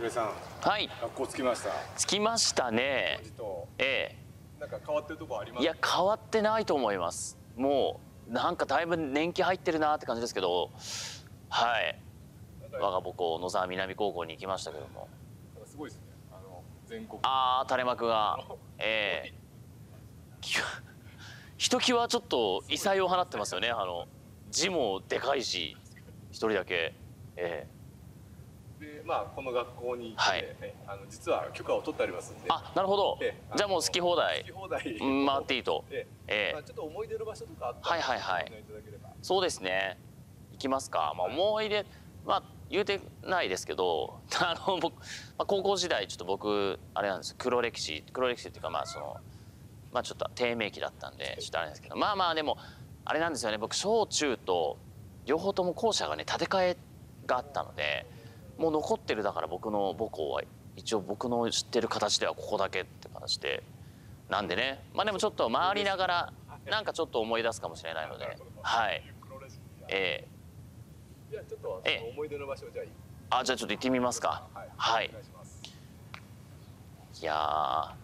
ゆれさん、はい、学校着きました。着きましたね。ええ。なんか変わってるとこあります？いや、変わってないと思います。もうなんかだいぶ年季入ってるなって感じですけど、はい。我が母校野沢南高校に行きましたけども。すごいですね。全国。ああ、垂れ幕が。ええ。ひときわちょっと異彩を放ってますよね。字もでかいし、一人だけ。ええ。でまあ、この学校に行って、はい、実は許可を取ってありますんで。あ、なるほど。じゃあもう好き放題回っていいと。ちょっと思い出の場所とかあったら、はいはいはい、そうですね、行きますか。まあ、思い出、はい、まあ言うてないですけど、僕、まあ、高校時代ちょっと僕あれなんです、黒歴史っていうか、まあそのまあちょっと低迷期だったんでちょっとあれですけど、まあまあでもあれなんですよね、僕小中と両方とも校舎がね建て替えがあったので。もう残ってる、だから僕の母校は一応僕の知ってる形ではここだけって形でなんでね、まあでもちょっと回りながらなんかちょっと思い出すかもしれないので、はい、じゃあちょっと思い出の場所じゃあちょっと行ってみますか。はい、いや、は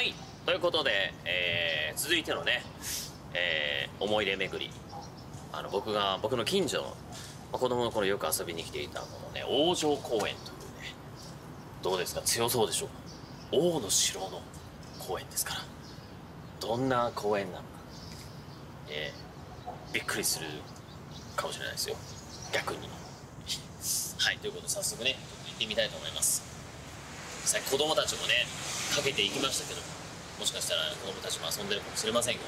い、ということで、続いてのね、思い出巡り、僕の近所の子供の頃よく遊びに来ていたこのね王城公園というね、どうですか、強そうでしょう。王の城の公園ですから、どんな公園なのか、びっくりするかもしれないですよ、逆に。はい、ということで早速ね行ってみたいと思います。さっき子供たちもねかけていきましたけど、もしかしたら子供たちも遊んでるかもしれませんが、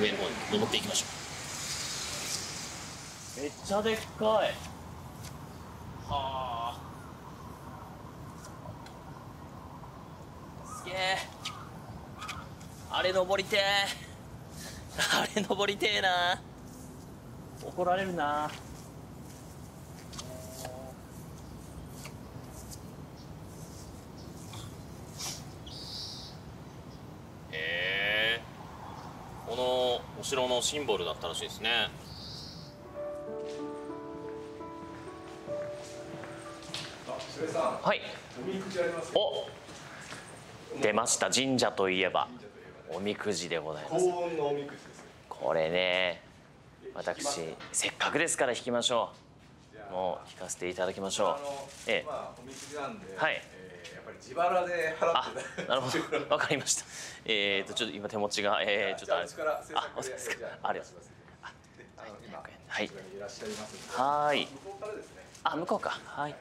上の方に登っていきましょう。めっちゃでっかい。はあ。すげえ。あれ登りてー。あれ登りてーなー。怒られるなー。へえ。このお城のシンボルだったらしいですね。はい、お、出ました、神社といえばおみくじでございます。幸運のおみくじです。これね、私せっかくですから引きましょう。もう引かせていただきましょう。おみくじなんで、はい、やっぱり自腹で払って。なるほど、わかりました。ちょっと今手持ちがちょっとあれです。あ、お疲れ様です。ありがとうございます。はい、はい、向こうからですね。あ、向こうか。はい。